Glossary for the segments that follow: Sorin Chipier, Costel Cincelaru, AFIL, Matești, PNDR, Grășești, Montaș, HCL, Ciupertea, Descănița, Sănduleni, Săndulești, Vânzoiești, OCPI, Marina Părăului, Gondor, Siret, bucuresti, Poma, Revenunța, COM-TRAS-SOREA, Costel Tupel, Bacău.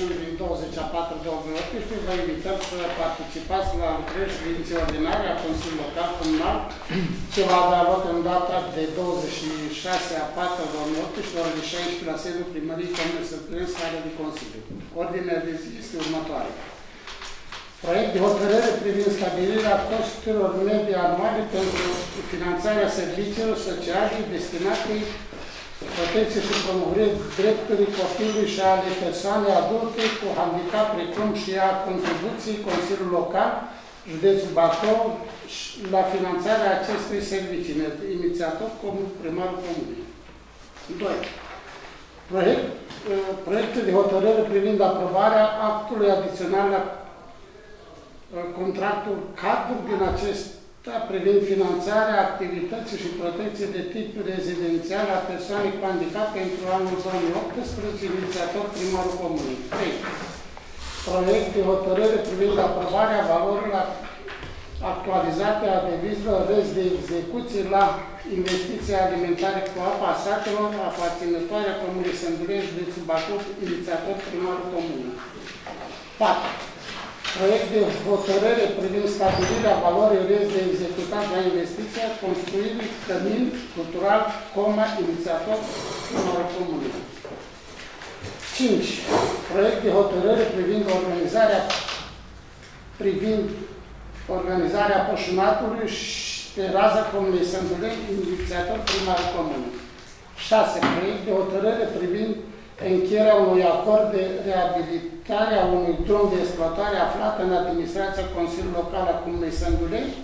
sesiunii din 24-2018 vă invităm să participați la întregi ședințe ordinare a Consiliului Local Comunal, ce va avea loc în data de 26/4/2018 la orele 16 la sediul Primăriei Comunei Săndulești, sală de Consiliu. Ordinea de zi este următoare. Proiect de hotărâre privind stabilirea costurilor medii anuale pentru finanțarea serviciilor sociale destinate protecție și promovării drepturilor copilului și ale persoanei adulte cu handicap, precum și a contribuției Consiliului Local, Județul Bacău, la finanțarea acestui serviciu. Inițiator comun, primarul comunei. 2. Proiectul de hotărâre privind aprobarea actului adițional la contractul cadru din acesta privind finanțarea activității și protecție de tip rezidențial a persoanei cu handicap pentru anul 2018, inițiator primarul comunei. 3. Proiect de hotărâre privind aprobarea valorilor actualizate a devizelor rest de execuție la investiții alimentare cu apă a satelor aparținătoare a comunei Săndulești, județul Bacău, inițiator primarul comunei. 4. Proiect de hotărâre privind stabilirea valorii rest de executat la investiția construirii cămin cultural Poma, inițiator primarul comunei. 5. Proiect de hotărâre privind organizarea pășunatului și teraza comunei Sănduleni, inițiator primarul comunei. 6. Proiect de hotărâre privind încheierea unui acord de reabilitare a unui drum de exploatare aflat în administrația Consiliului Local a Comunei Săndulești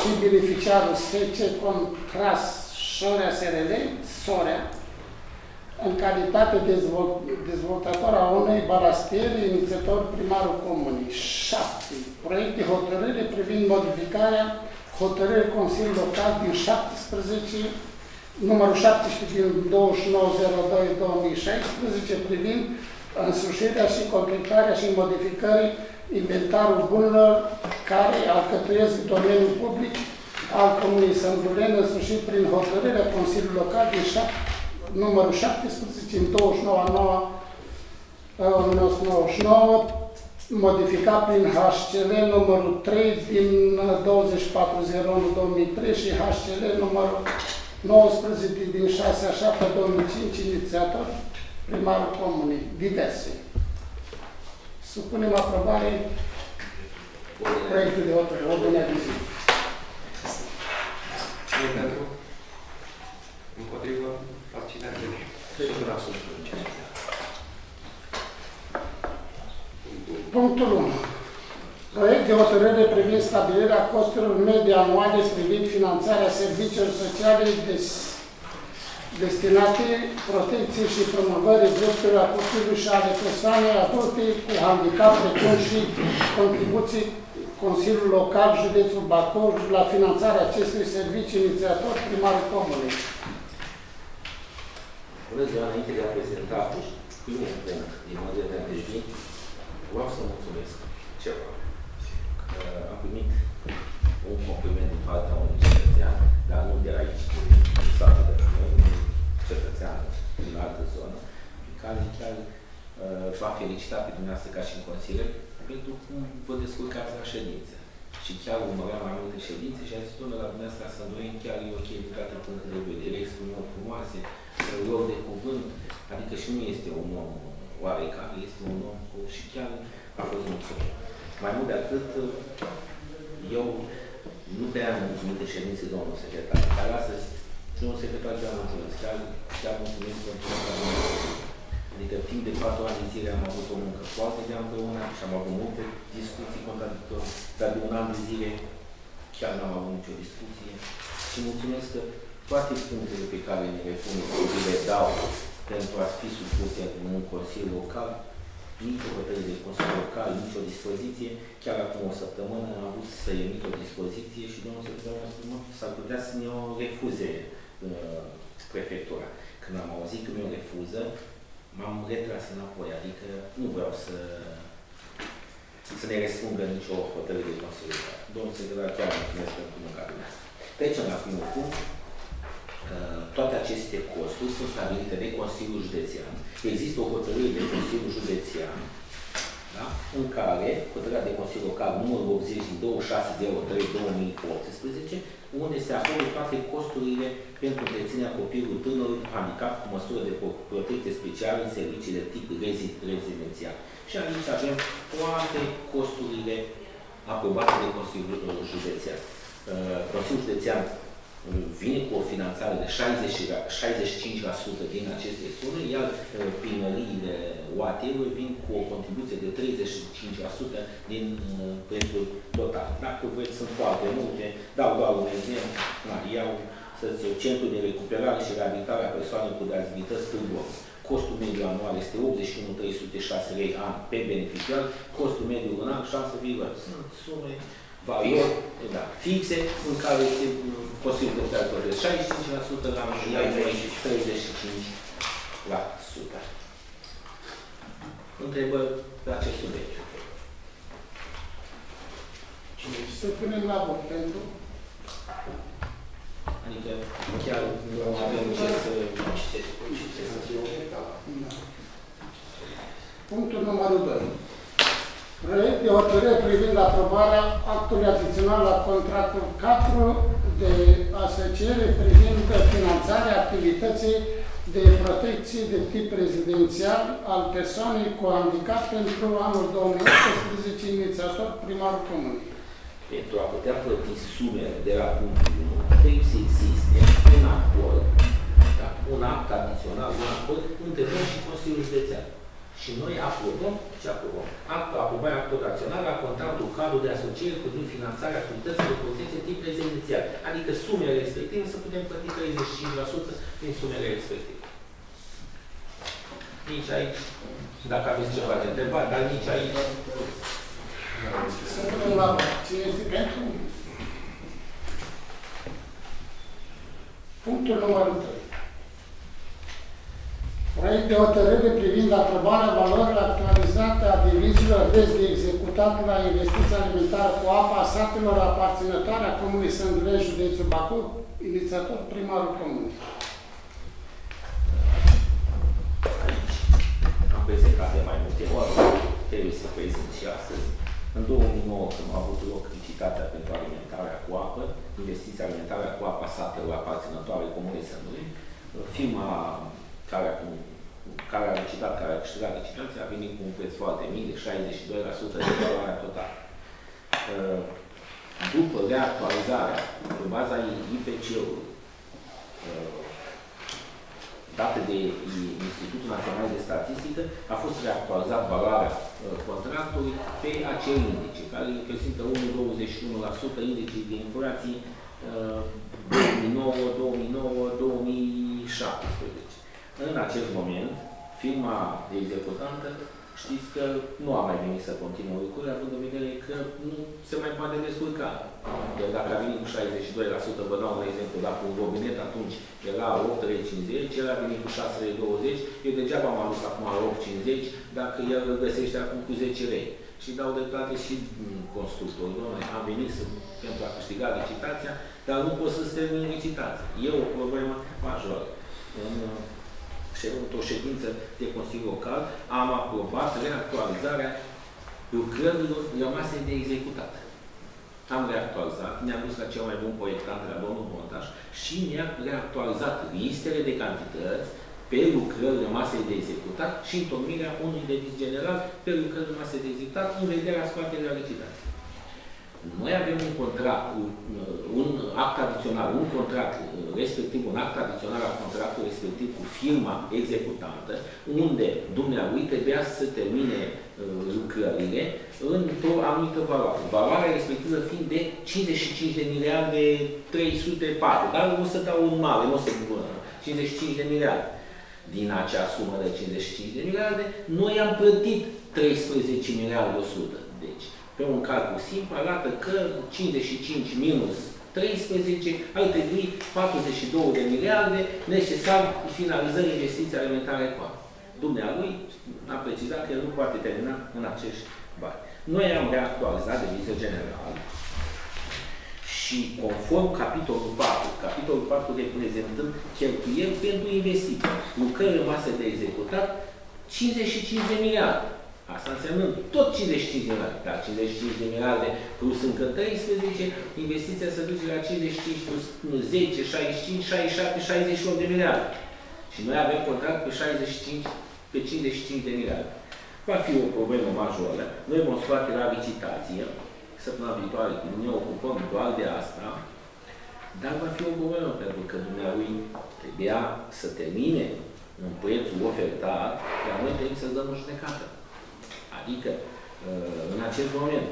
și beneficiarul SC-COM-TRAS-SOREA-SRL, SOREA, în calitate de dezvoltator a unei balastiere, inițiator primarul comunei. 7. Proiect de hotărâre privind modificarea hotărârii Consiliului Local din 17 numărul 17 din 29/02/2016 privind însușirea și completarea și modificării inventarul bunurilor care alcătuiesc domeniul public al Comunei Sănduleni, însușit prin hotărârea Consiliului Local din numărul 17 din 29/09/1999, modificat prin HCL numărul 3 din 24/01/2003 și HCL numărul 19 din 6/7/2005, inițiator primarul comunei. Diverse. Supunem aprobare proiectul de hotărâre. Ordinea de zi. Cine pentru? Împotrivă? Abținere? Punctul 1. Proiect de hotărâre privind stabilirea costurilor medii anuale privind finanțarea serviciilor sociale destinate protecției și promovării drepturilor copilului și ale persoanei adulte cu handicap, precum și contribuții Consiliului Local, Județul Bacău, la finanțarea acestui serviciu, inițiator primarul comunei. Bună ziua, înainte de a prezenta primul punct din ordinea de zi, vreau să mulțumesc ceva. Am primit un compliment din partea unui cetățean, dar nu de aici, din satul de la noi, un cetățean din altă zonă, în care chiar v-a felicitat pe dumneavoastră ca și în consilier, pentru cum vă descurcați la ședințe. Și chiar urmăream mai multe ședințe și am zis, domnule, la dumneavoastră să noi chiar e ok din toate punctele de vedere, exprimări frumoase, lor de cuvânt, adică și nu este un om oarecare, este un om cu... și chiar a fost mulțumit. Mai mult de atât, eu nu prea am mulțumit de ședințe domnul secretar, dar astăzi, domnul secretar chiar mulțumesc, chiar mulțumesc pentru asta. Adică timp de 4 ani de zile am avut o muncă foarte de împreună și am avut multe discuții contradictorii, dar de un an de zile chiar n-am avut nicio discuție. Și mulțumesc că toate punctele pe care ne le dau pentru a fi supuse în un consiliu local, nici o hotărâre de consiliu local, nici o dispoziție. Chiar acum o săptămână am avut să emit o dispoziție și domnul secretar a spus, s-ar putea să ne o refuze prefectura. Când am auzit că mi-o refuză, m-am retras înapoi, adică nu vreau să ne răspundă nicio hotărâre de consiliu local. Domnul secretar, chiar mulțumesc pentru munca dumneavoastră. Trecem la primul punct. Toate aceste costuri sunt stabilite de Consiliul Județean. Există o hotărâre de Consiliul Județean în care, hotărârea de Consiliu Local numărul 86/03/2018, unde se acordă toate costurile pentru întreținerea copilului tânărului handicapat cu măsură de protecție specială în servicii de tip rezidențial. Și aici avem toate costurile aprobate de Consiliul Județean. Consiliul Județean vine cu o finanțare de 65% din aceste sume, iar primăriile OAT-ului vin cu o contribuție de 35% din prețul total. Dacă vreți, sunt foarte multe, dau doar un exemplu, Centrul de Recuperare și Reabilitare a Persoanelor cu Dizabilități Târgoviște. Costul mediu anual este 81.306 lei an pe beneficiar, costul mediu în an 6,8. Sunt sume valori fixe în care este posibil de plătire 65% la anul, 35%. Întrebări la acest subiect? Să punem la vot pentru? Adică chiar nu avem ce să Punctul numărul 2. Proiect de hotărâre privind aprobarea actului adițional la contractul 4 de asociere privind finanțarea activității de protecție de tip rezidențial al persoanei cu handicap pentru anul 2018, inițiator primarul comunei. Pentru a putea plăti sumele de la punctul 1, trebuie să existe un acord, un act adițional, un acord între noi și Consiliul Județean. Și noi aprobăm ce aprobăm. Aprobarea actului adițional la contractul cadru de asociere cu finanțarea activității de protecție tip rezidențial. Adică sumele respective să putem plăti 35% din sumele respective. Nici aici, dacă aveți ceva de întrebat, dar nici aici. Să putem la cine este pentru? Punctul numărul 3. Proiect de hotărâre privind aprobarea valorilor actualizate a divizilor de executat la investiția alimentară cu apa a satelor aparținătoare a comunei Săndulești, județul Bacău, inițiator primarul comunei. Aici am prezentat de mai multe ori, trebuie să prezint și astăzi. În 2009, când a avut loc licitația pentru alimentarea cu apă, investiția alimentară cu apa a satelor aparținătoare comunei Săndulești, firma care a licitat, care a câștigat licitația, a venit cu un preț foarte mic de 62% de valoarea totală. După reactualizarea, pe baza IPC-ului, dată de Institutul Național de Statistică, a fost reactualizat valoarea contractului pe acel indice, care reprezintă 1,21% indicii de inflație 2009-2017. În acest moment, firma executantă, știți că nu a mai venit să continuă lucrurile, având în vedere că nu se mai poate descurca. Deci dacă a venit cu 62%, vă dau un exemplu, dacă un robinet atunci era 8,50, el a venit cu 6,20, eu degeaba m-am dus acum la 8,50, dacă el îl găsește acum cu 10 lei. Și dau dreptate și constructorul. Dom'le, am venit pentru a câștiga licitația, dar nu pot să-ți termin licitația. E o problemă majoră. Într-o ședință de Consiliu Local, am aprobat reactualizarea lucrărilor rămase de executat. Am reactualizat, ne-am dus la cel mai bun proiectant de la domnul Montaș și ne-am reactualizat listele de cantități pe lucrări rămase de executat și întocmirea unui deviz general pe lucrări rămase de executat în vederea scoaterea licitației. Noi avem un contract, un act adițional, un contract respectiv, un act adițional al contractului respectiv cu firma executantă, unde dumnealui trebuia să termine lucrările într-o anumită valoare. Valoarea respectivă fiind de 55.304 miliarde, dar o să dau un mare, nu o să bună, 55 de miliarde. Din acea sumă de 55 de miliarde, noi am plătit 13.100 miliarde. Deci, pe un calcul simplu, arată că 55 minus 13 ar trebui 42 de miliarde necesar finalizării investiției alimentare cu apă. Dumnealui a precizat că el nu poate termina în acești bani. Noi am reactualizat devizul general și conform capitolul 4, capitolul 4 reprezentând cheltuieli pentru investiții, lucrări rămase de executat 55 de miliarde. Asta înseamnă tot 55 de miliarde. La 55 de miliarde plus încă 13, investiția se duce la 55 plus 10, 65, 67, 68 de miliarde. Și noi avem contract pe 55 de miliarde. Va fi o problemă majoră. Noi vom scoate la licitație, săptămâna viitoare, când ne ocupăm doar de asta, dar va fi o problemă, pentru că dumnealui trebuia să termine un proiect ofertat, dar noi trebuie să-l dăm o judecată. Adică, în acest moment,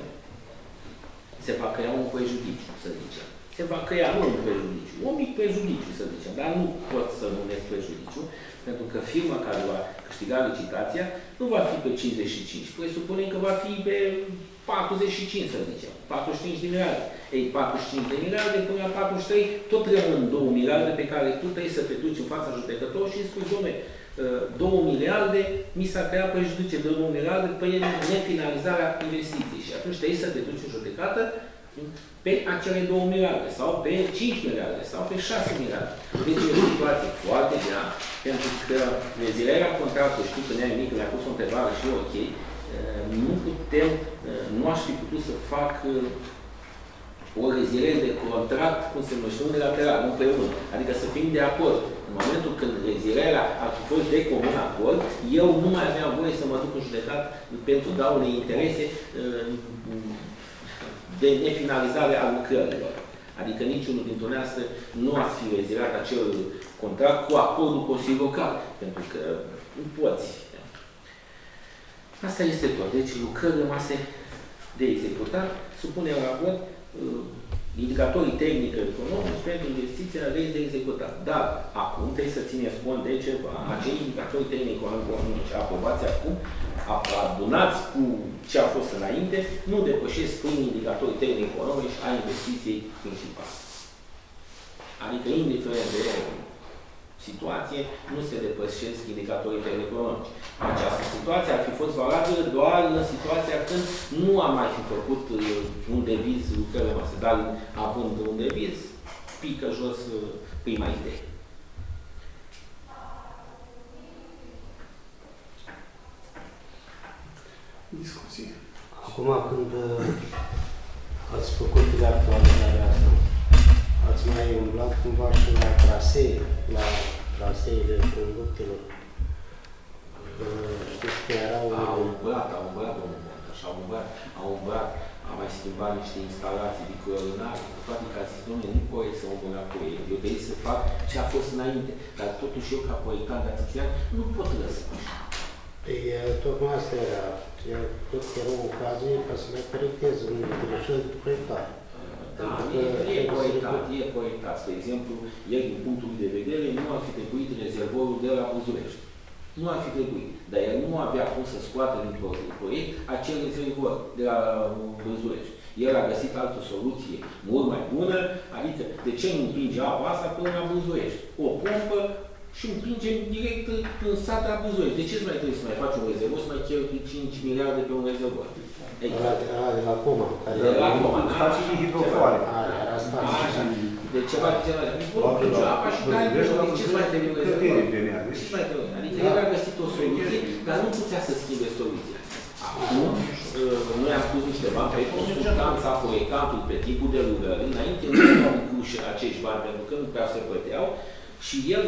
se va crea un prejudiciu, să zicem. Se va crea nu un prejudiciu, un mic prejudiciu, să zicem, dar nu pot să numesc prejudiciu, pentru că firma care va câștiga licitația nu va fi pe 55, presupunem că va fi pe 45, să zicem, 45 de miliarde. Ei, 45 de miliarde până la 43, tot rămân 2 miliarde pe care tu trebuie să te duci în fața judecătorului și îți spui, dom'le, 2 miliarde, mi s-a creat prejudiciu de 2 miliarde pe nefinalizarea investiției. Și atunci trebuie să te duci în judecată pe acele 2 miliarde, sau pe 5 miliarde, sau pe 6 miliarde. Deci e o situație foarte grea, pentru că rezilierea contractului, știu că ne-ai mic, mi-a pus o întrebare și eu, ok, nu putem, nu aș fi putut să fac o reziliere de contract, cum se numește, unilateral, nu pe unul. Adică să fim de acord. În momentul când rezilierea a fost de comun acord, eu nu mai aveam voie să mă duc în judecat pentru daune interese de nefinalizare a lucrărilor. Adică niciunul dintre dumneavoastră nu ați fi reziliat acel contract cu acordul Consiliului Local, pentru că nu poți. Asta este tot. Deci lucrări rămase de executat, supune la vot indicatorii tehnico-economici pentru investiția de executat. Dar acum trebuie să țineți cont de ceva. Acei indicatori tehnico-economici aprobați acum, adunați cu ce a fost înainte, nu depășesc prin indicatori tehnico-economici a investiției principale. Adică, indiferent de situație, nu se depășesc indicatorii tehnico-economici. Această situație ar fi fost valabilă doar în situația când nu am mai fi făcut un deviz lucrările noastre, dar având un deviz, pică jos prima idee. Discuții. Acum, când ați făcut de actualizarea asta, ați mai umblat cumva și la trasee, la traseele conductelor? Știți că erau... Au umblat. Am mai schimbat niște instalații de colorinare, cu toate că a zis, domnule, nu poate să umbl înapoi. Eu trebuie să fac ce a fost înainte. Dar totuși eu, ca proiectant de atâția ani, nu pot răspunde. Tocmai asta era. Eu cred că era o ocazie ca să mai corectez în greșeli de proiectare. Da, e proiectat. De exemplu, el, din punctul de vedere, nu ar fi trebuit rezervorul de la Vânzoiești. Nu ar fi trebuit. Dar el nu avea cum să scoată din proiect acel rezervor de la Vânzoiești. El a găsit altă soluție mult mai bună, adică de ce nu împinge apa asta până la Vânzoiești? O pompă și împingem direct în sat la Vânzoiești. De ce mai trebuie să mai faci un rezervor, să mai cheltui 5 miliarde pe un rezervor? Exact. De la Poma. De la Poma. Stații de hidrofoare. Era stații. De ceva de ceva. Bun, plânge apa și care plânge. Ce mai trebuie rezervorul? Ce mai trebuie? Adică el a găsit o soluție, dar nu putea să schimbe soluția. Acum, noi am spus niște bani pe consultanța, proiectantul, pe tipul de lucrări. Înainte nu erau uși acești bani, pentru că nu prea se plăteau. Și el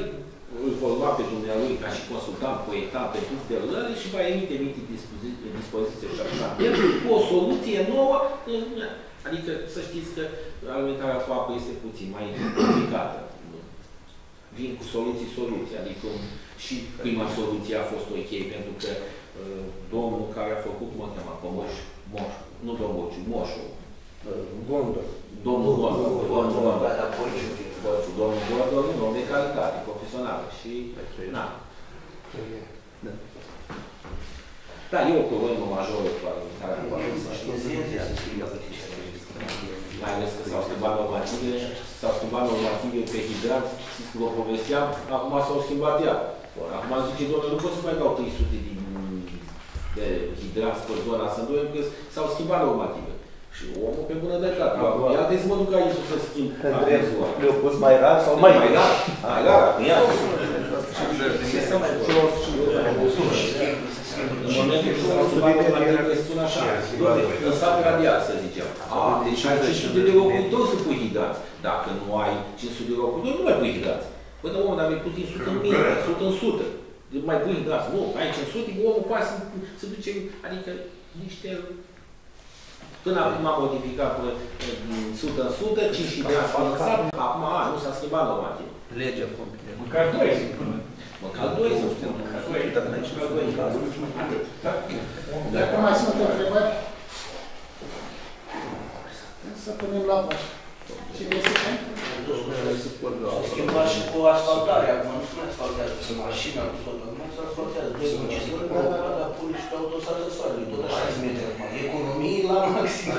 îl vor lua pe dumnealui ca și consultant proiectat pe tip de lări și va emite dispoziție și așa. El cu o soluție nouă, adică să știți că alimentarea cu apă este puțin mai complicată. Vin cu soluții, adică și prima soluție a fost ok, pentru că domnul care a făcut Moșul, Gondor. Domnul Gondor, un om de calitate, profesională și... Na. Da, e o problemă majoră cu alimentarea cu apă, să știți. Mai ales că s-au schimbat normativele, pe hidrat, vă povesteam, acum s-au schimbat ea. Acum zice, domnule, nu pot să mai dau 300 de hidrat pe zona Sănduleni, pentru că s-au schimbat normativele. Și omul pe bună dreptate. Ia trebuie să mă duc ca Iisus să schimb. Le-au pus mai rar sau mai rar? Mai rar. Ia. Și să mai rar. Și spun așa, în sat radial, să zicem. Deci ai 500 de locuitori să pui hidrați. Dacă nu ai 500 de locuitori, nu mai pui hidrați. Până omul, dar mi-ai pus din 100 în 1000, 100 în 100. Mai pui hidrați. Nu, ai 500, omul poate să duce, adică niște... Până acum am modificat 100 în 100, 5 hidrați până în sat, acum, nu s-a schimbat normativ. Legea completă. Măcar 2. Măcar 2 să știu. Dacă mai sunt întrebări, să punem la pași. Și găsite? Schimbat și cu asfaltare acum, nu se asfaltează cu mașina, cu toată lumea, se asfaltează. 2,5 ori, dar pune și pe autostradă soarele, tot așa se mete acum. Economii la maxim.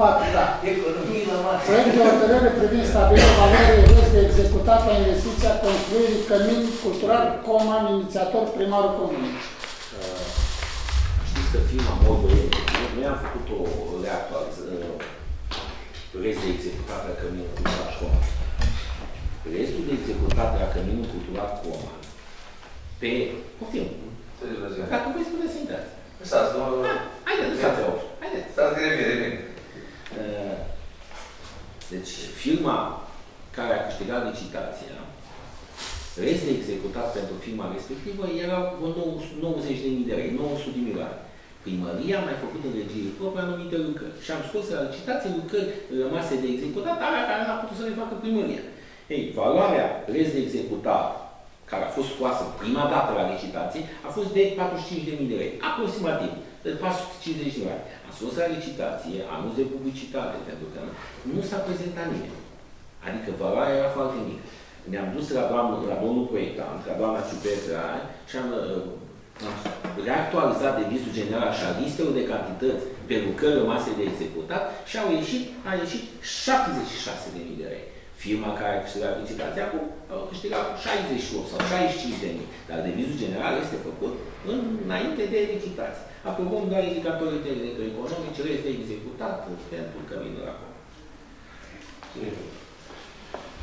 4, da. Economii la maxim. Proiect de hotărâre privind stabilirea valorii rost de executat la investiția construirii cămin cultural comun inițiator primarul comunii. Știți că firma Vânzoiești, noi am făcut o reactualizare. Restul de executare a Căminului Cultural Coman. Restul de executare a Căminului Cultural Coman. Pe... Poftim. Dacă voi spuneți să-i dați. Lăsați, domnul... Haideți, lăsați-o. Haideți. Stați grevine, bine. Deci, firma care a câștigat licitația, restul executat pentru firma respectivă erau 90.000 de lei, 900 de milioane. Primăria a mai făcut în regie proprie anumite lucrări. Și am scos la licitație lucrări rămase de executat, alea care n-a putut să le facă primăria. Ei, valoarea rest de executat, care a fost scoasă prima dată la licitație, a fost de 45.000 de lei, aproximativ, de 450 de lei. A scos la licitație, anunț de publicitate, pentru că nu s-a prezentat nimeni. Adică valoarea era foarte mică. Ne-am dus la domnul proiectant, la doamna Ciupertea, și am... reactualizat devizul general și a listelor de cantități pe lucrări rămase de executat și a ieșit 76.000 de lei. Firma care a câștigat licitația acum a câștigat 68 sau 65.000, dar devizul general este făcut înainte de licitație. Aprobăm doar indicatorii tehnico economice, este executat pentru căminul acum.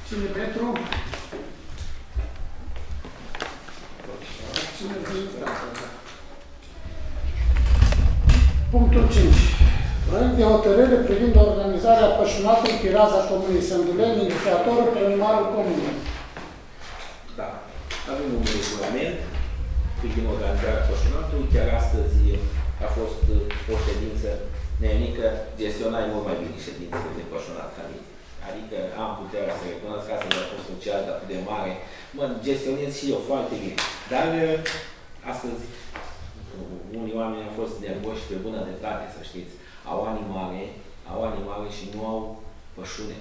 Cine pentru? Punctul 5. Proiect de hotărâre privind organizarea pășunatului Piraza Comunii Sănduleni, inițiatorul primarul Comunii. Da. Avem un regulament privind organizarea pășunatului. Chiar astăzi a fost o ședință neamică. Gestionai mult mai bine ședințele de pășunat ca mine. Adică am puterea să recunosc că asta mi-a fost un ceas atât de mare. Mă gestionez și eu foarte bine. Dar astăzi unii oameni au fost nervoși și pe bună dreptate, să știți. Au animale și nu au pășune.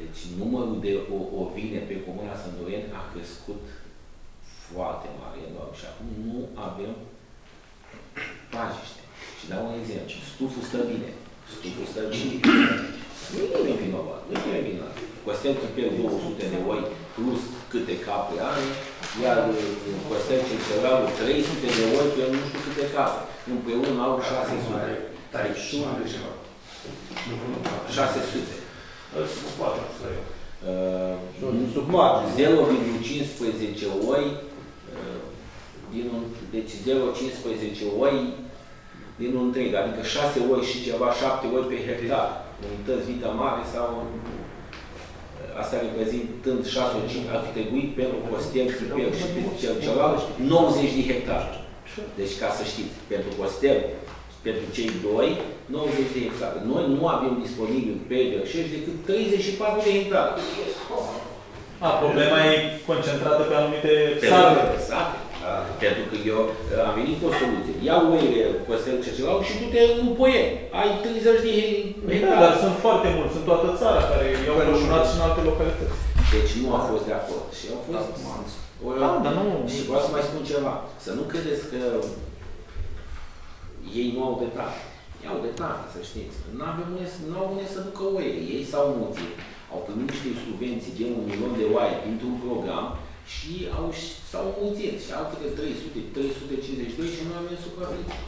Deci numărul de ovine pe comuna Sănduleni a crescut foarte mare, enorm. Și acum nu avem pajiște. Și dau un exemplu. Stufu stă bine. Nu e vinovat, nu e vinovat. Costel Tupel 200 de oi plus câte capre are, iar Costel Cincelaru 300 de oi pe nu știu câte capre. Împreună au 600. Dar e și mai deșeva. 600. Sub 4, să eu. Sub 4. 0,15 oi din un... Deci 0,15 oi din un întreg. Adică 6 oi și ceva, 7 oi pe hectar. Unități vită mare sau... Asta reprezintând 6-5, ar fi trebuit pentru Costel, Tupel și celălalt 90 de hectare. Deci, ca să știți, pentru Costel, pentru cei doi, 90 de hectare. Noi nu avem disponibil pe Grășești decât 34 de hectare. Problema e concentrată pe anumite sate. Pentru că eu am venit cu o soluție. Iau oile Costel Cercelau și du-te în Poie. Ai 30 de hectare. Dar sunt foarte mulți. Sunt toată țara care i-au pășunat și în alte localități. Deci nu a fost de acord. Și au fost... Și vreau să mai spun ceva. Să nu credeți că ei nu au dreptate. Iau dreptate, să știți. N-au unde să ducă oile. Ei s-au mulțit. Au primit niște subvenții de 1 milion de oaie dintr-un program și s-au mulțit și au câte 300-352 și nu am venit supraviețit.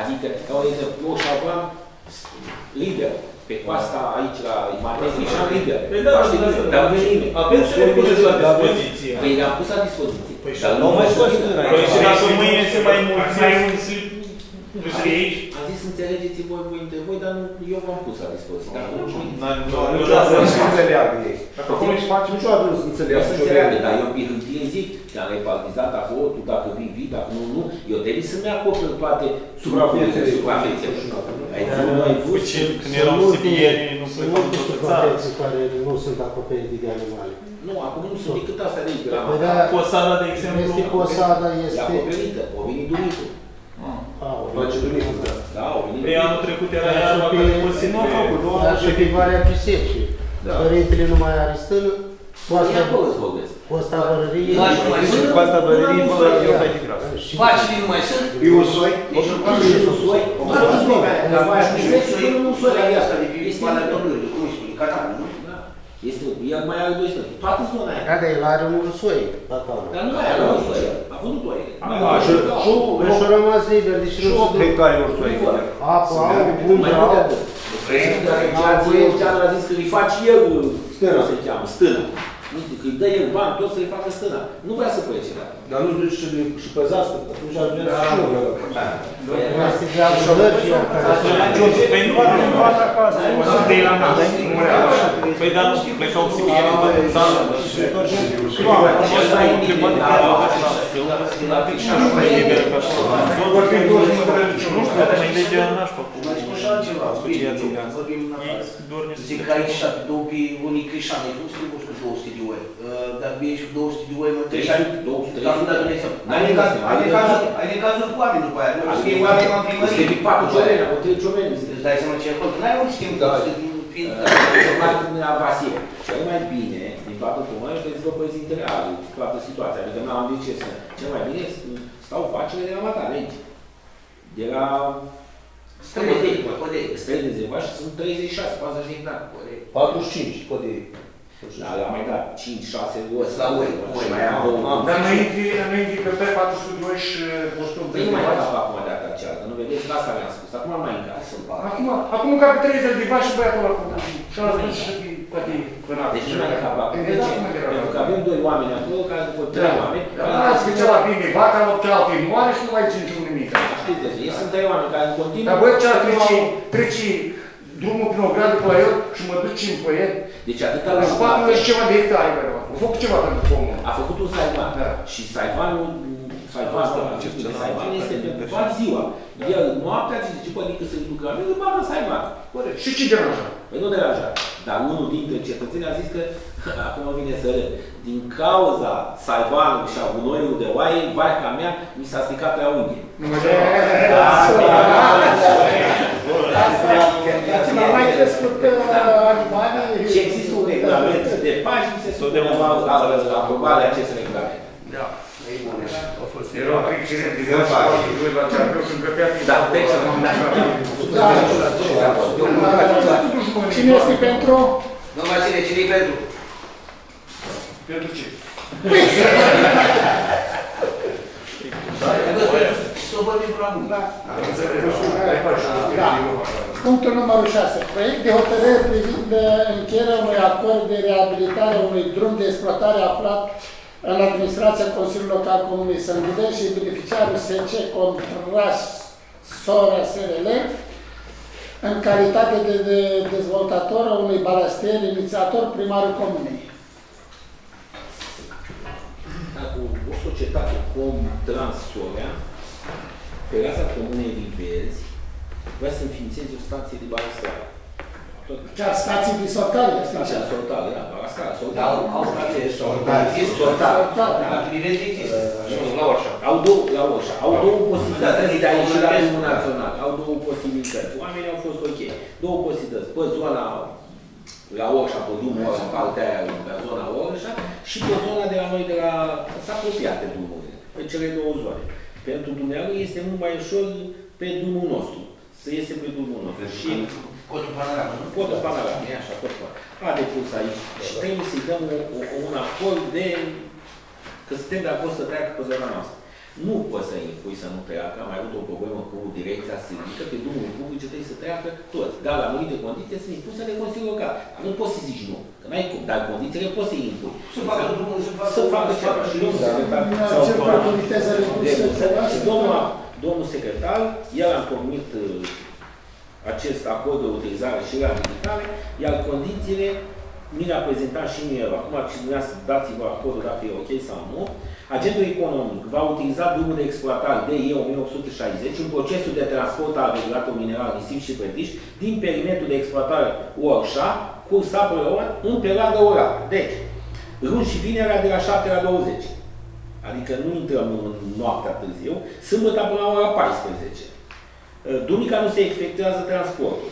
Adică, ca un exemplu, Moș Avram, lider, pe coasta aici la Matești și Anglia. Dar avem să le punem la dispoziție. Păi le-am pus la dispoziție. Dar nu mai știu. Păi dacă mâine se mai mulțesc, nu știu aici? Am zis, înțelegeți voi între voi, dar eu v-am pus la dispoziție. Dar nu știu. Nu să înțeleagă ei. Acum își face niciodată nu să înțeleagă. Nu să înțeleagă, dar eu îl zic. Te-am repartizat a votul, dacă vii, vii, dacă nu, nu. Eu trebuie să-mi acopăr toate suprafețele. Când erau sibirieni, nu sunt suprafețe care nu sunt acoperite de animale. Nu, acum nu sunt decât astea de aici. Posada, de exemplu, este posada, este acoperită. O vini Dumitru. Păi anul trecut era iarba care nu a făcut. Dar și pe Varea Pisecii. Părintele nu mai are stână. Coasta Vărăriei, Coasta Vărăriei, mă lăd eu pe gras. Faci și nu mai sunt? E un soi. Ești un soi. Ești un soi. Ești un soi. Este un soi. Cum îi spune? Catanul, nu? Este un soi. El mai are doi soi. Toată zona aia. Da, dar el are un soi. Dar nu mai are un soi. A vândut o aia. Și-o rămas liber. Și o plecare un soi. Apă, au, bundă, au. Ea a zis că îi faci eu stână. Că îi dă el bani, tot să-i facă stână. Nu vrea să păie ceva. Dar nu-ți duci și păzească, atunci ajunge și eu. Păi nu ar fi față acasă. Suntem la nas. Păi dar nu știu, plecau psihieri în țară. Nu, acesta e întrebat de care va face la pic și așa mai liberă ca și ceva. Nu știu, dar mai legea n-aș făcut. Mai spun și altceva. Zic că aici dobii unii creșani, nu știu, nu știu, 200 de oi. Dacă ești 200 de oi, mă creșani, 200 de oi. Ai necazuri cu oameni după aia. Asta e oameni în primărie. Este de 4 cioreni, o 3 cioreni. Îți dai seama ce e acolo. N-ai un schimb. Cel mai bine, din toată Poma, este să vă păziți întreagă, toată situația. Adică n-am de ce să... Cel mai bine stau facele de la Matești. De la... Străi de Zevaș sunt 36, 40 de hectare. 45, podei. Da, dar mai dat 5-6 ori la oi. Dar noi indicători 402 și 100 de ori. Nu mai dat acum de data cealaltă, nu vedeți? La asta mi-am spus. Acum mai încă sunt bani. Acum ca pe 30 de bani și băiatul ăla acum. Și ăla zic și poate până. Deci nu mai dat acum. Pentru că avem doi oameni acolo, care după trei oameni... Lasă că cealaltă prime vaca, cealaltă e moare și nu mai ține niciun nimic. Știți, deci ei sunt trei oameni care continuă... Dar băi, cealaltă trece... drumul prin o gradă pe el și mă duc și-mi pe el. Deci atâta la... Spatele și ceva de hectare, bă, bă. A făcut ceva pentru omul. A făcut un saivan. Și saivanul... Saivanul este pentru toată ziua. El noaptea și zice, bă, adică să-i duc la mine, îl bagă saivan. Și ce deranja? Păi nu deranja. Dar unul dintre cetățenii a zis că... Acum vine să râd. Din cauza saivanului și a gunoiului de oaie, vaica mea mi s-a stricat la unghie. Și există un regulament de pași, se supune la aprobarea acest regulament. Da. E bună. A fost eroare. Dar deci am dat. Cine este pentru? Domnul Vasile, cine e pentru? Pentru ce? Punctul numărul 6. Proiect de hotărâre privind încheierea unui acord de reabilitare a unui drum de exploatare aflat în administrația Consiliului Local Comunei Săndulești și beneficiarul SC-COM-TRAS-SOREA-SRL în calitate de dezvoltator a unui balastier inițiator primarul comunei. O societate COM-TRAS-SOREA pe raza comunei din Vezi vrea să înființeze o stație de balastrare. Chiar stații de sortare? Stația de sortare, da, balastrare, sortare. Au stație de sortare. Există sortare. La Privezi există. La Orșa. Au două posibilități de a ieși la Primul Național. Au două posibilități. Oamenii au fost ok. Două posibilități. Pe zona la Orșa, pe drumul ăla, pe altea aia, pe zona Orșa și pe zona de la noi, de la... S-a apropiat de drumul ăla. Pe cele două zone. Pentru dumneavoastră este mult mai ușor pe drumul nostru. Să iese pe drumul nostru. Și Cotul Panorama, nu? Cotul Panorama, e așa, Cotul Panorama. A depus aici. Și trebuie să-i dăm un acord de... că suntem de acord să treacă pe zona noastră. Nu poți să impui să nu treacă. Am avut o problemă cu direcția silvică, pe drumul publice trebuie să treacă toți. Dar la anumite condiții sunt impuse de Consiliul Local. Nu poți să zici nu, că n-ai cum, dar condițiile poți să impui. Să facă drumul, să facă ceva și nu domnul secretar, el a pornit acest acord de utilizare și la digitale, iar condițiile mi le-a prezentat și mie eu. Acum și dumneavoastră dați-vă acordul dacă e ok sau nu. Agentul economic va utiliza drumul de exploatare DE 1860 în procesul de transport al agregatului mineral nisip și prediști din perimetrul de exploatare Orșa, curs apă-Ioan, în perioadă orală. Deci, luni și vinerea de la 7 la 20. Adică nu intrăm în noaptea târziu, sâmbătă până la ora 14. Duminica nu se efectuează transportul.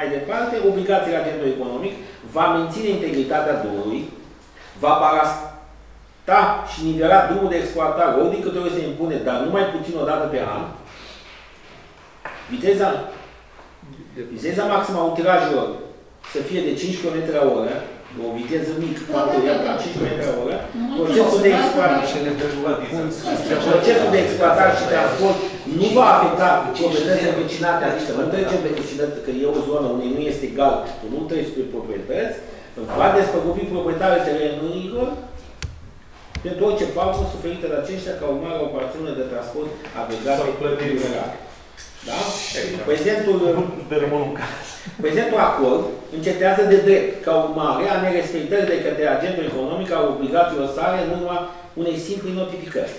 Mai departe, obligația agentului economic va menține integritatea drumului, va parasta și nivela drumul de exploatare, ori de câte ori se impune, dar numai puțin o dată pe an. Viteza maximă a utirajelor să fie de 5 km la oră, o viteză mică, 4 km la oră, procesul de exploatare și transport nu va afecta proprietățile vecinate, adică nu trece pe vecinătate, că e o zonă unde nu este egal, nu trece pe proprietăți, va despăgubi proprietarul terenurilor pentru orice pauză suferită de aceștia ca urmare o operațiune de transport agregată pe mineral. Da? Prezentul acord încetează de drept ca urmare a nerespectării de către agentul economic a obligațiilor sale în urma unei simple notificări.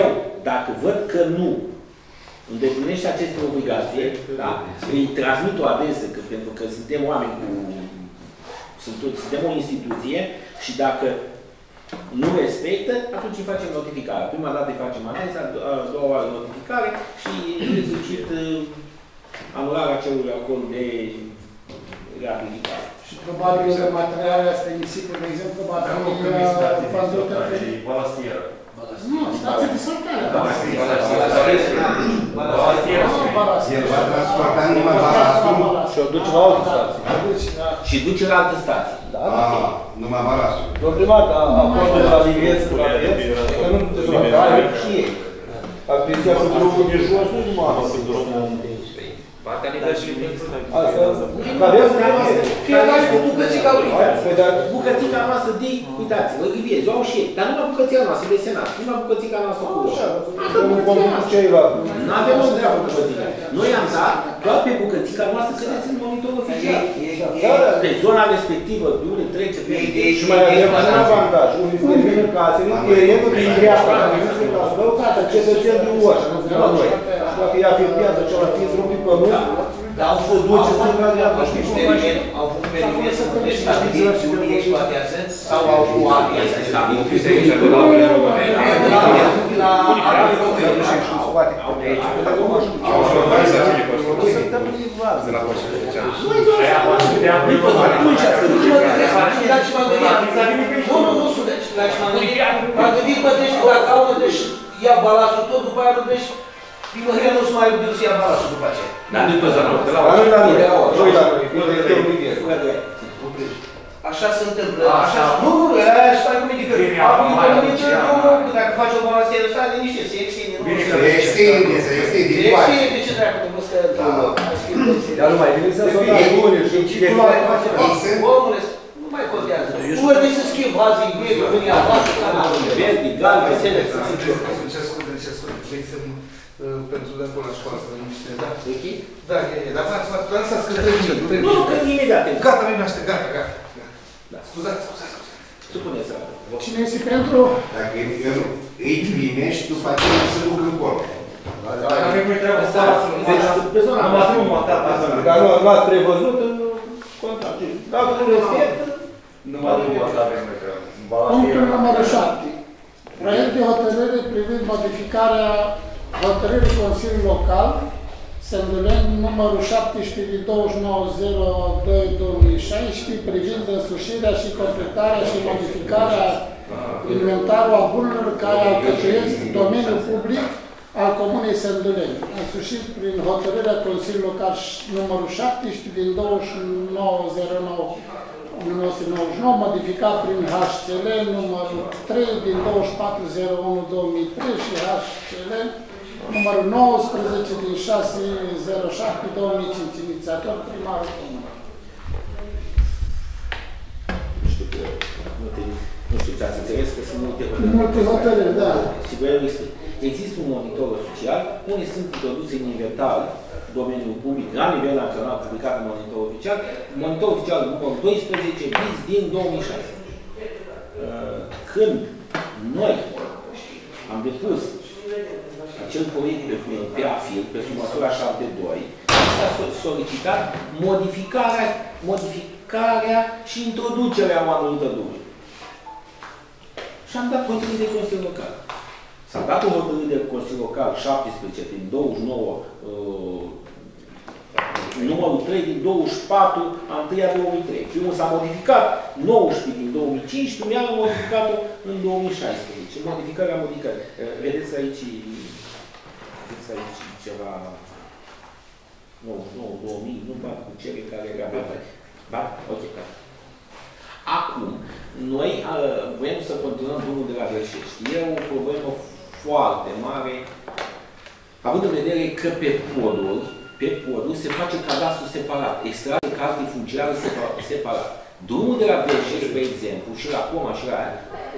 Eu, dacă văd că nu îndeplinește aceste obligații, da? Îi transmit o adresă, pentru că suntem oameni cu... Suntem o instituție și dacă nu respectă, atunci îi facem notificare. Prima dată îi facem analiza, a doua oară notificare și rezultat anularea acelui acord de reabilitare. Și probabil de materialele astea nisipul, de exemplu, va trebui că făzută pe... Balastieră. Nu, stația de sortare. Balastieră. Balastieră. El va transporta numai balastul și o duce la altă stație. Și duce la altă stație. Numai barasul. Problema ta, acordul la livrieți, că nu te joacă și ei. Atenția cu drumul de jos, nu numai cu drumul de jos. Partea liberului de jos. Asta, care este livrieți? Fiecare cu bucățica lui. Bucățica noastră de, uitați-vă, livrieți, au și ei. Dar numai bucățica noastră, de senat, numai bucățica noastră cu drumul. Asta bucățica noastră. Nu avem o treabă bucățica. Noi am dat doar pe bucățica noastră că ne-ați în monitor oficial. Pe zona respectivă, de unde trece pe ei. Și mai avem un avantaj. Un instrument în case, nu e din dreapta, dar nu este cazul meu, tata, cetățen din Oș, la noi. Și dacă ea pierdă ceva fiind drum din pământ, dar au fost duce să nu dreapta, știți cum faci? Au făcut perimenul de stabilit, nu ei exploatează, sau au cu alia de stabilit. Nu știu ce la Uniunea Europeană. La alia de stabilit, nu știu cum se poate. Au și o organizație pe asta. De la Părșe de Ceanu. M-am gândit pe trești, dacă au trești, ia balasul tot, după aia trești, primăria nu se mai iubim să ia balasul după aceea. Dar nu-i pe zonă, de la oameni. Așa se întâmplă. Nu, stai cu medică. Dacă faci o balasie de sale, nici se extinde. Se extinde. De ce dracu? Nu că... Dar nu mai vine să-l s-o dai bune și cine mai face bine. Nu mai contează. Ori de să schimb azii, nu e că vânia voastră, dar nu e verdi, galbe, sele, să se ceva. Îmi cer scuze, vei pentru de acolo la școală, să nu știu, da? Ok? Da, e, dar lăsați că trebuie. Nu, că imediat. Gata, mi-e naște, gata. Scuzați. Supuneți, rău. Cine este pentru? Dacă îi primești, tu faci să duc în colo. Dacă nu-i treabă să am ajutat asta. Dacă nu ați prevăzut, contact. Dacă nu respectă, nu mă duc. Punctul numărul 7. Proiect de hotărâre privind modificarea hotărârii Consiliului Local Sănduleni numărul 17/2902/2016 privind însușirea și completarea și modificarea inventarului a bunurilor care alcătuiesc domeniul public al Comunei Sănduleni, însușit prin hotărârea Consiliului Local numărul 17/2909 1999, modificat prin HCL numărul 3 din 2401-2003 și HCL numărul 19 din 607-2005, inițiator primarul comunei. Nu știu ce ați înțeles, că sunt multe hotărâri. Da. Există un monitor oficial, unde sunt introduse în inventar domeniul public, la nivel național, publicat în monitor oficial, monitor oficial numărul 12 bis din 2006. Când noi am depus acel proiect pe AFIL, pe sumătura 7.2, s-a solicitat modificarea și introducerea manuitătului. Și am dat hotărâri de Consiliu Local. S-a dat o hotărâri de Consiliu Local 17 din 29, numărul 3 din 24 a 1-a 2003. Primul s-a modificat 19 din 2005, primul a modificat-o în 2016. Modificarea modificării. Vedeți aici, ceva... Nu, 2000, nu bat cu cele care era bătăi. Da? Ok, da. Acum, noi vrem să continuăm drumul de la Grășești. E o problemă foarte mare, având în vedere că pe podul se face cadastru separat, extracție carte funcțională separat. Drumul de la Grășești, pe exemplu, și la Poma și la aia,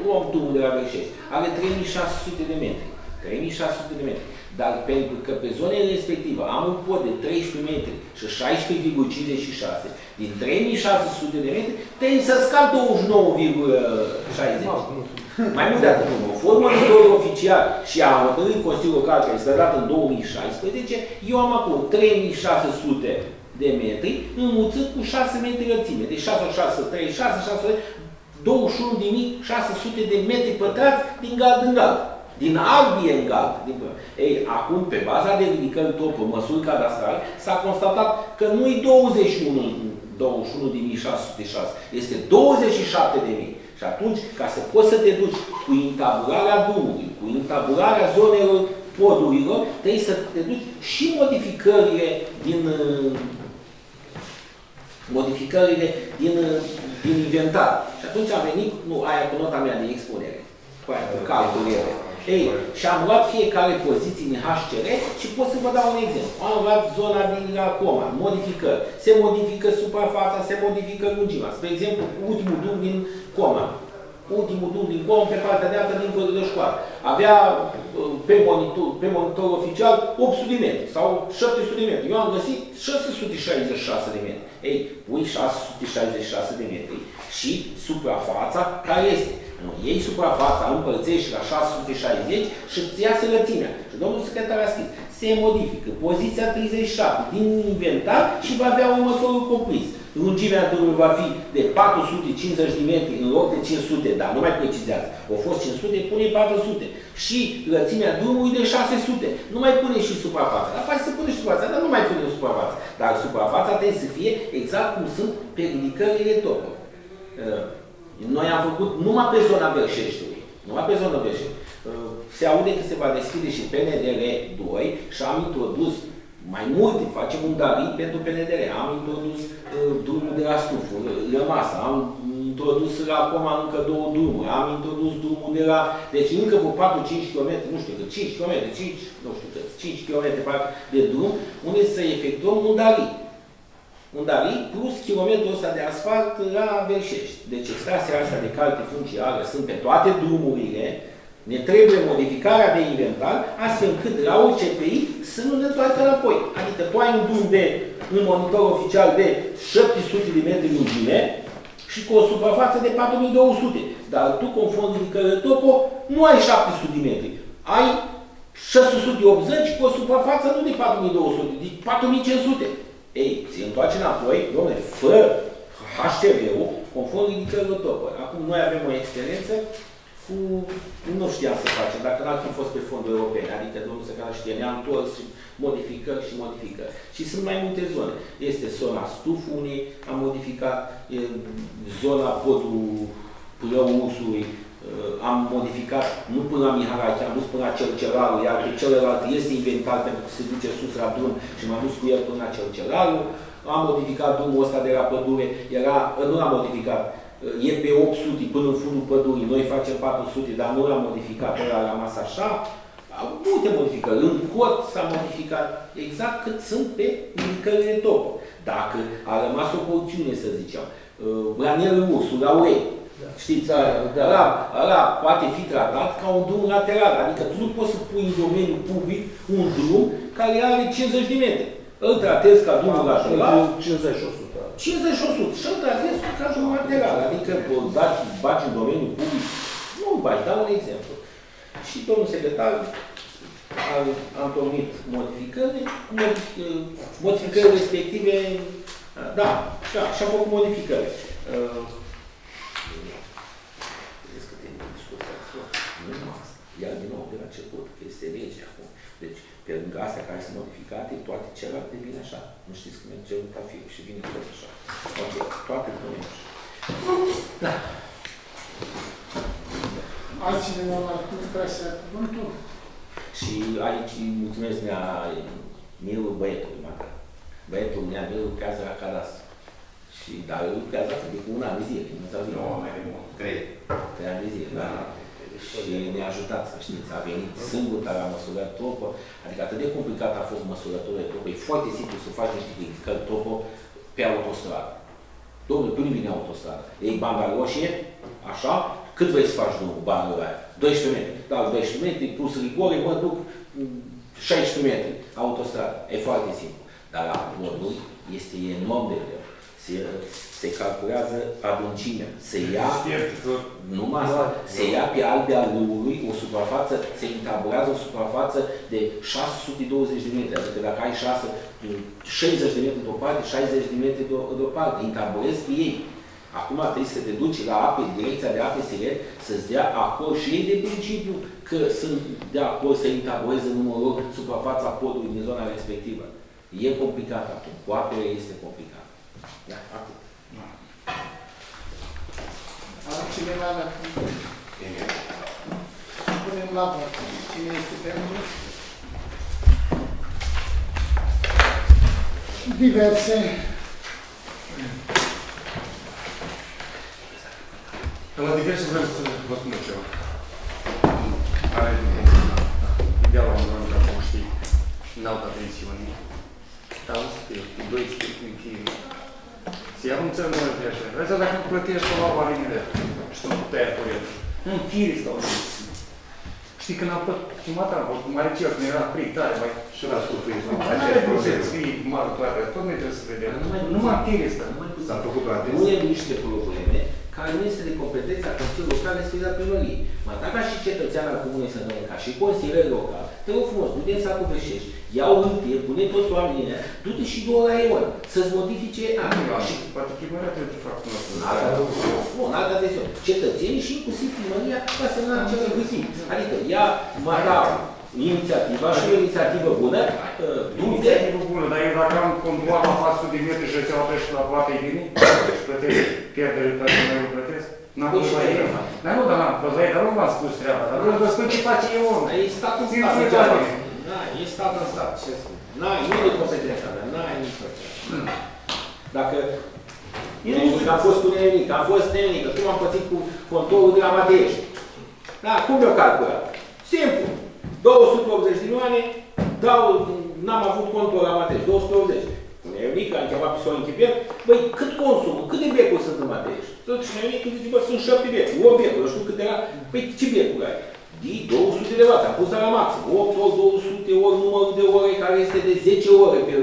luăm drumul de la Grășești, are 3600 de metri. 3600 de metri. Dar pentru că pe zonele respectivă am un pod de 13 metri și 16,56, din 3600 de metri, trebuie să scad 29,60. Mai mult de atât, conform monitorului oficial și a hotărârii Consiliului Local care s-a dat în 2016, eu am acolo 3600 de metri înmulțit cu 6 metri lățime, de 21.600 de metri pătrați din gard în gard. Din albie în galb. Ei, acum, pe baza de ridicări tot pe măsuri cadastrale, s-a constatat că nu e 21.606, este 27.000. Și atunci, ca să poți să te duci cu intabularea drumului, cu intabularea zonelor podurilor, trebuie să te duci și modificările din... din inventar. Și atunci a venit, nu, aia cu nota mea de expunere. Ei, și am luat fiecare poziție din HCR și pot să vă dau un exemplu. Am luat zona din Coma, modificări. Se modifică suprafața, se modifică lungimea. Spre exemplu, ultimul drum din Coma. Ultimul drum din Coma, pe partea dreaptă, dincolo de școală. Avea pe monitor oficial 800 de metri sau 700 de metri. Eu am găsit 666 de metri. Ei, pui 666 de metri și suprafața care este. Nu, iei suprafața, împărțești la 660 și îți iasă lățimea. Și domnul secretar a scris, se modifică poziția 37 din inventar și va avea următorul compris. Lungimea drumului va fi de 450 de metri în loc de 500, dar nu mai precizează. Au fost 500, pune 400. Și lățimea drumului de 600. Nu mai pune și suprafața. Dar poate să pune și suprafața, dar nu mai pune suprafața. Dar suprafața trebuie să fie exact cum sunt pe ridicările topului. Noi am făcut numai pe zona Grășeștiului, numai pe zona Grășeștiului. Se aude că se va deschide și PNDR 2 și am introdus mai multe, facem un darin pentru PNDR. Am introdus drumul de la Stufu, rămasă, am introdus la Poma încă 2 drumuri, am introdus drumul de la... Deci încă vreo 4-5 km, nu știu cât, 5 km, 5, nu știu cât, 5 km de drum, unde să efectuăm un darin. Undarii plus kilometrul ăsta de asfalt la Grășești. Deci extrasele astea de carte funciară sunt pe toate drumurile. Ne trebuie modificarea de inventar, astfel încât la OCPI să nu ne întoarcă înapoi. Adică tu ai un drum de, un monitor oficial de 700 de metri lungime și cu o suprafață de 4200. Dar tu, conform ridicării topo, nu ai 700 de metri. Ai 680 cu o suprafață nu de 4200, de 4500. Ei, se întoarce înapoi, domne, fără HTV-ul, conform ridicărilor topă. Acum noi avem o experiență cu... Nu știam să facem, dacă n-ar fi fost pe fonduri europene. Adică, domnul secretar știe, ne-am întors și modificări și modificări. Și sunt mai multe zone. Este zona Stufu, am modificat zona podul Părăului, am modificat, nu până la Miharachean, nu până la Cerceraru, iar cu celălalt este inventar pentru că se duce sus la drum și m-am dus cu el până la Cerceraru. Am modificat drumul ăsta de la pădure, era, nu l-am modificat, e pe 800 până în fundul pădurii, noi facem 400, dar nu l-am modificat, ăla a rămas așa. Multe modificări. În cot s-a modificat exact cât sunt pe modificările top. Dacă a rămas o porțiune, să zicem, Branelul Ursul, la Urei, știți, ăla poate fi tratat ca un drum lateral. Adică tu nu poți să pui în domeniul public un drum care are 50 de metri. Îl tratezi ca drumul lateral. 50-100. 50-100. Și îl tratezi ca drumul lateral. Adică baci în domeniul public, nu îl baci. Dau un exemplu. Și domnul secretar a întocmit modificările. Modificările respective, da, și-a făcut modificări. Vedeți că te-ai discutat. Nu numai asta. Iar din nou, de la început, că este lege acum. Deci, pe lângă astea care sunt modificate, toate celelalte vin așa. Nu știți că merge un tafiu și vine tot așa. Ok, toate vin așa. Da. Altcineva ar putea să ia cuvântul? Și aici mulțumesc Nea Milu, băietul măcar. Băietul Nea Milu lucrează la cadastru. Și dar el lucrează de un an de zile, nu s-a zis. Trei ani de zile, da. Și ne-a ajutat, să știți, a venit singur, dar a măsurat topă. Adică atât de complicat a fost măsurătorul de topă. E foarte simplu să faci niște ridicări topă pe autostradă. Domnul, până vine autostradă. Ei banda roșie, așa. Cât vrei să faci drumul, banul ăla aia? 12 metri. Dar 12 metri plus rigoare, mă duc 16 metri. Autostradă. E foarte simplu. Dar la modul este enorm de greu. Se calculează adâncimea. Se ia, numai asta, se ia pe albia râului o suprafață, se intabulează o suprafață de 620 de metri. Adică dacă ai 60 de metri de o parte, 60 de metri de o parte, intabulezi pe ei. Acum trebuie să te duci la ape, direcția de ape Siret, să-ți dea acord și ei de principiu că sunt de acord să intabueze numărul suprafața podului din zona respectivă. E complicat acum. Cu apele este complicat. Da, atât. Altcineva la cuvânt? Punem la vot. Cine este pentru? Diverse. La diverse vreau să vă spun ceva. Are idealul unor de acolo, știi, în alta tensiune. Tauspe, cu 2 în China. Se iau în țără de așa. Vezi, dacă îmi plătești, o lau barinile. Și nu putea cu el. În firi stau. Știi, când am plăcut primata, am văzut mare ceva, când era fric tare, mai șurați cu frici. Nu are cum să-ți fii mare toare, tot noi trebuie să vedem. Numai firi stau. Nu e niște probleme care nu este de competența Consiliului Local de Sfârșit la primărie. Mă, dacă și cetățean al Comunei Sănduleni, ca și Consiliul Local, te rog frumos, du-te în satul Grășești, iau hârtie, pune toți oamenii în ea, du-te și du-o la EON, să-ți modifice anul. Și poate primăria trebuie să facă un altă atenție. Cetățenii și inclusiv primăria ca să nu am ceva găsit. Adică ia Marau, inițiativa și o inițiativă bună, du-te. Dar eu dacă am conduat la 400 de metri și rețeaua trece la plată, e bine? Și plătesc pierdere pe care nu plătesc? N-am fost la ei. Dar nu, dar n-am fost la ei, dar nu v-am spus treaba. Dar vreau să vă spun ce face eu om. E statul în stat. Da, e statul în stat. Ce spun? Nu e de competența mea. N-ai nicio treabă. Dacă... A fost un nenic, a fost nenic. Cum am pățit cu contorul de la Matești? Da, cum mi-o calculat? Simplu. 280 milioane, dau... N-am avut contul la Matești, 280. Neunic, am chemat pe Sorin Chipier, băi, cât consumă, câte becuri sunt în Matești? Totuși, Neunic, zice, bă, sunt 7 becuri, 8 becuri, nu știu cât era, păi, ce becuri ai? Din 200 de vate, am pus la maxim, 8 ori 200 ori numărul de ore care este de 10 ore, pe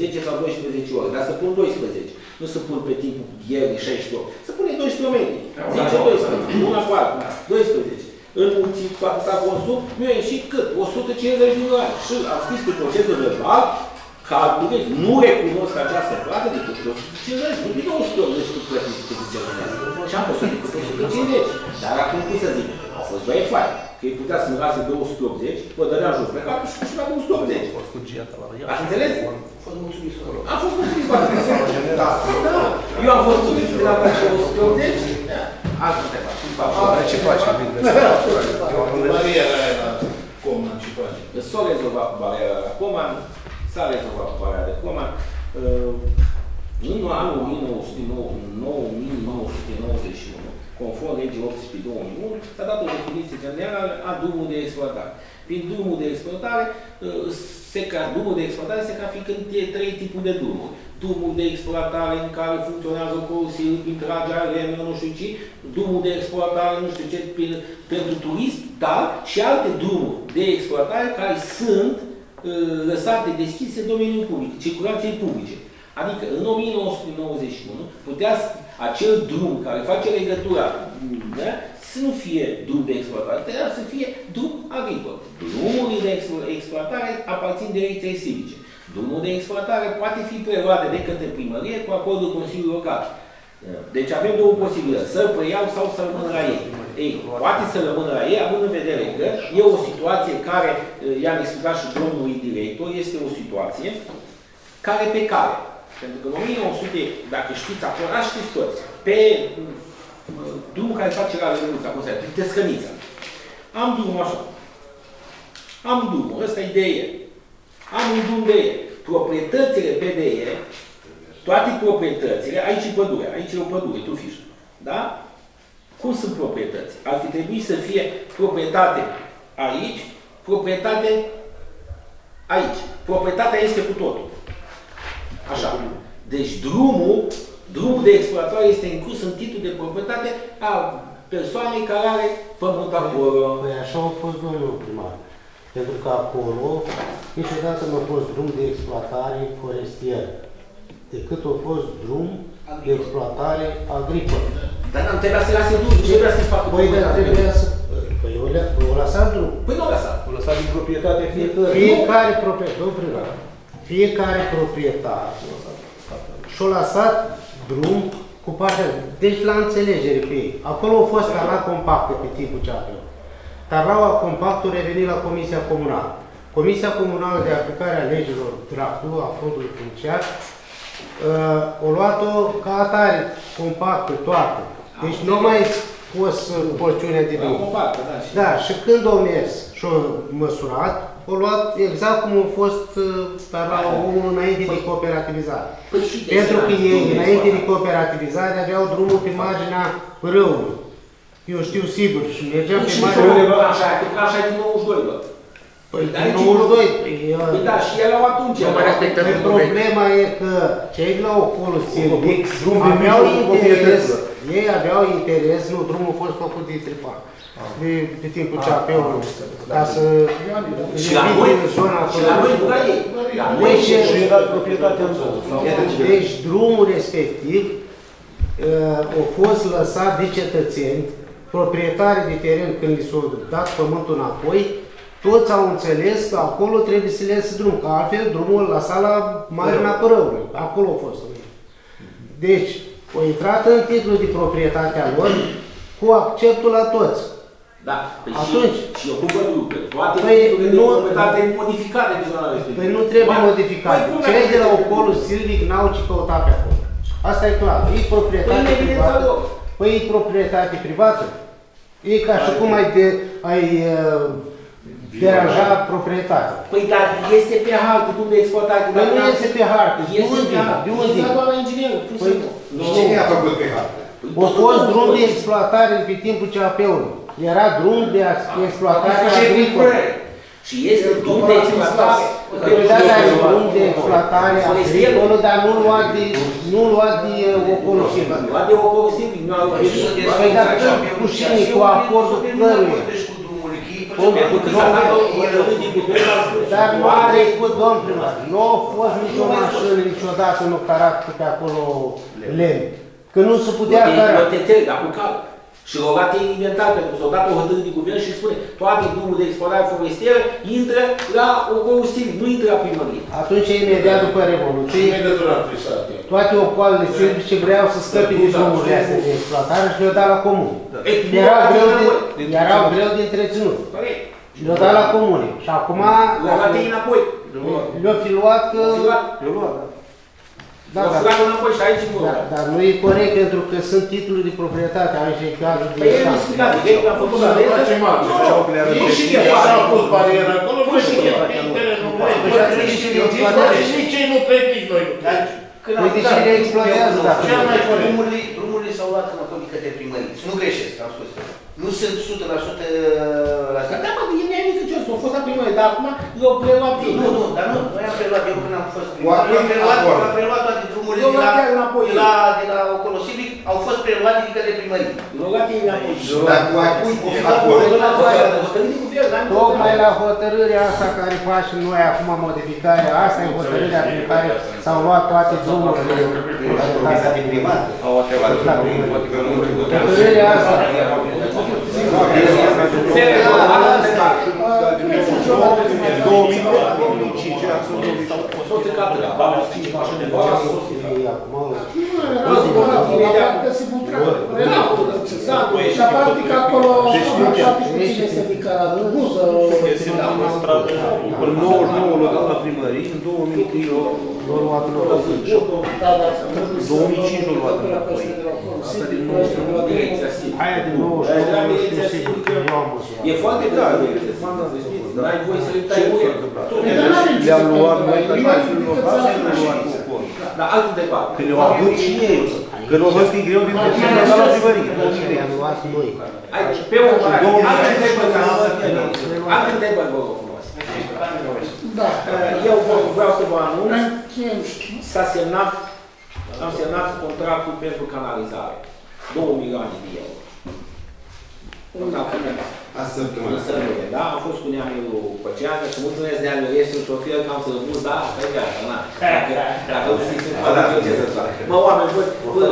10 sau 12 ore, dar să pun 12. Nu să pun pe timpul ieri 16 ore, să pune 12 metri, 10-12, una cu alta, 12. Înmulțit cu atâta consum, mi-a ieșit cât? 150 de ore. Și am scris pe procesul verbal, calculez, nu recunosc această plată decât 150, nu din 280 cât plătiți cât zice lumea. Și am păsut decât 150. Dar acum cum să zic? A fost băie fain. Că îi putea să-mi lase 280, vă dădea jos pe capul și cu la 280. Ați înțeles? A fost mulțumit cu atât. A fost mulțumit cu atât. Eu am fost mulțumit de la 280. Altundeva. Ce faci? Bariera aia la Coman, ce faci? S-a rezolvat cu bariera la Coman, s-a rezolvat cu bariera de Coman. În anul 1991, conform legii 18/2001, s-a dat o definiție generală a drumului de exploatare. Prin drumul de exploatare, se clasifică în trei tipuri de drumuri. Drumul de exploatare în care funcționează corul, prin tragerea remilor, nu știu ce, drumul de exploatare, nu știu ce, pentru turism, dar și alte drumuri de exploatare care sunt lăsate deschise domeniul public, circulației publice. Adică, în 1991, putea acel drum care face legătura, da, să nu fie drum de exploatare, trebuie să fie drum agricol. Drumurile de exploatare aparțin direcției civice. Drumul de exploatare poate fi preluat de către primărie cu acordul Consiliului Local. Deci avem două posibilități, să-l preiau sau să rămân la ei. Ei, poate să rămână la ei, având în vedere că e o situație care, i-am explicat și domnului director, este o situație care pe care. Pentru că în 1900, dacă știți acolo, știți toți, pe drumul care face la Revenunța, cum se zice, Descănița. Am drumul așa. Am drumul, ăsta e de el. Am un drum de el. Proprietățile PDE, toate proprietățile, aici e pădure, aici e o pădure, tu fiști. Da? Cum sunt proprietăți? Ar fi trebuit să fie proprietate aici, proprietate aici. Proprietatea este cu totul. Așa. Deci drumul de exploatare este inclus în titlul de proprietate a persoanei care are pământ acolo. Păi așa au fost domnul primar. Pentru că acolo niciodată nu a fost drum de exploatare forestier, decât a fost drum de exploatare agricolă. Dar nu trebuia să-i lase drum, ce vrea să-i facă? Păi trebuia să... Păi o lăsat drum. Păi nu o lăsat. O lăsat din proprietate fiecare. Fiecare proprietate, domnul primar. Fiecare proprietar și-a lăsat drum cu partea. Deci la înțelegere pe ei. Acolo a fost tarla compactă pe timpul ceapelor. Tarlaua compactul a revenit la Comisia Comunală. Comisia Comunală de Aplicare a Legilor Dracu, a fondului funciar, a luat-o ca atare compactă, toată. Deci nu mai scos porțiunea de drum. Da, și când au mers și-au măsurat, o luat exact cum a fost tarlaua 1 înainte de cooperativizare. Pentru că ei, înainte de cooperativizare, aveau drumul pe marginea râului. Eu știu sigur și mergeam pe marginea râului. Așa e din 92, bă. Păi din 92. Păi da, și erau atunci. Problema e că cei de la acolo silvic aveau interes. Ei aveau interes, nu, drumul a fost făcut de tripa. De timpul ceapeului, ca să... Și la noi, nu la ei. La noi și era proprietatea în zonă. Deci drumul respectiv a fost lăsat de cetățeni, proprietari de teren, când li s-au dat pământul înapoi, toți au înțeles că acolo trebuie să le iasă drum, că altfel drumul îl lăsa la Marina Părăului. Acolo a fost. Deci, au intrat în titlul de proprietatea lor, cu acceptul la toți. Da, păi atunci, și eu cum văd lucrurile, toate lucrurile de proprietate modificate de zona respectivă. Păi nu trebuie modificate. Cei de la ocolul silvic n-au ce căutat pe acolo. Asta e clar. E proprietate privată. Păi e proprietate privată. E ca și cum ai deranja proprietatea. Păi dar este pe hartă, cum de exploatare. Păi nu este pe hartă. De unde? Este doar la inginerul. Și cine a făcut pe hartă? A fost drum de exploatare pe timpul CAP-ului. Era drum de exploatare agricolă. Și este drum de exploatare. Este drum de exploatare agricolă, dar nu luat de ocolosivă. Nu luat de ocolosivă. Păi dar cu cine, cu acordul căruia? Dar nu a trecut, domn primar. Nu a fost nicio mașină niciodată în caracter pe acolo lemn. Că nu se putea care... Nu te înțeleg, dar cu calc. Și l-au dat inventar, pentru că s-au dat o hotărâre de guvern și spune toate drumurile de exploatare forestieră intră la ocolul silvic, nu intră la primărie. Atunci, imediat după Revoluție, toate ocoalele silvice vreau să scăpe de drumurile astea de exploatare și le-au dat la comună. Erau greu de întreținut. Le-au dat la comune. Și acum... Le-au dat înapoi. Le-au fi luat că... Da, dar, dar nu e corect, pentru că sunt titluri de proprietate, aici e cazul de stat. Păi el a făcut la leză și a pus barieră acolo, nu știu el, pe terenul noi. Nici ei nu trec, nici noi nu trec. Păi de ce le explodează? Drumurile s-au luat înapoi de către primării. Nu greșesc, am spus. Nu sunt 100% la stat. Da, mă, e neamnicăcios, au fost la primărie, dar acum le-au preluat ei. Nu, nu, dar nu, noi am preluat, eu când am fost primărie, am preluat toate drumurile de la Ocolo Civic, au fost preluate de către primărie. Nu luat ei înapoi. Dar cu acum, tocmai la hotărârea asta care facem noi acum modificarea, asta e hotărârea prin care s-au luat toate drumurile. Hotărârea asta. E foarte clar, n-ai voie să le tai uia. Le-am luat noi ca taxul local și le-am luat cu copor. Dar altul de fapt. Că le-au avut și ei. Că nu vă fi greu din copilul ăsta la primărie. Le-am luat noi. Pe o mare, altul de băt, vă rog frumos. Eu vreau să vă anunț, s-a semnat, am semnat contractul pentru canalizare. 2 milioane de euro. Da, am fost cu neamul Păceană și mulțumesc neamul, ești un șofer, că am să văd, da, asta e gata, na. Dacă nu știți, ce să-ți fac. Mă, oameni, până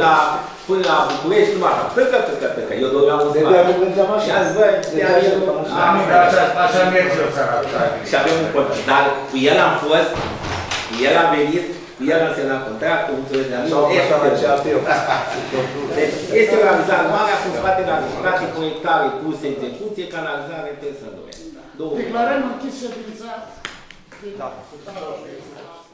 la București, numai așa, tăcă, eu doream un spate. Și am zis, bă, așa merge o țara. Și avem un păcăt, dar cu el am fost, cu el a venit, cu el am semnat contractul, mulțumesc neamul. Este realizat mare, acum spate la administrație, proiectare, puse, execuție, canalizare, pe Sănduleni. Declarăm închisă ședința.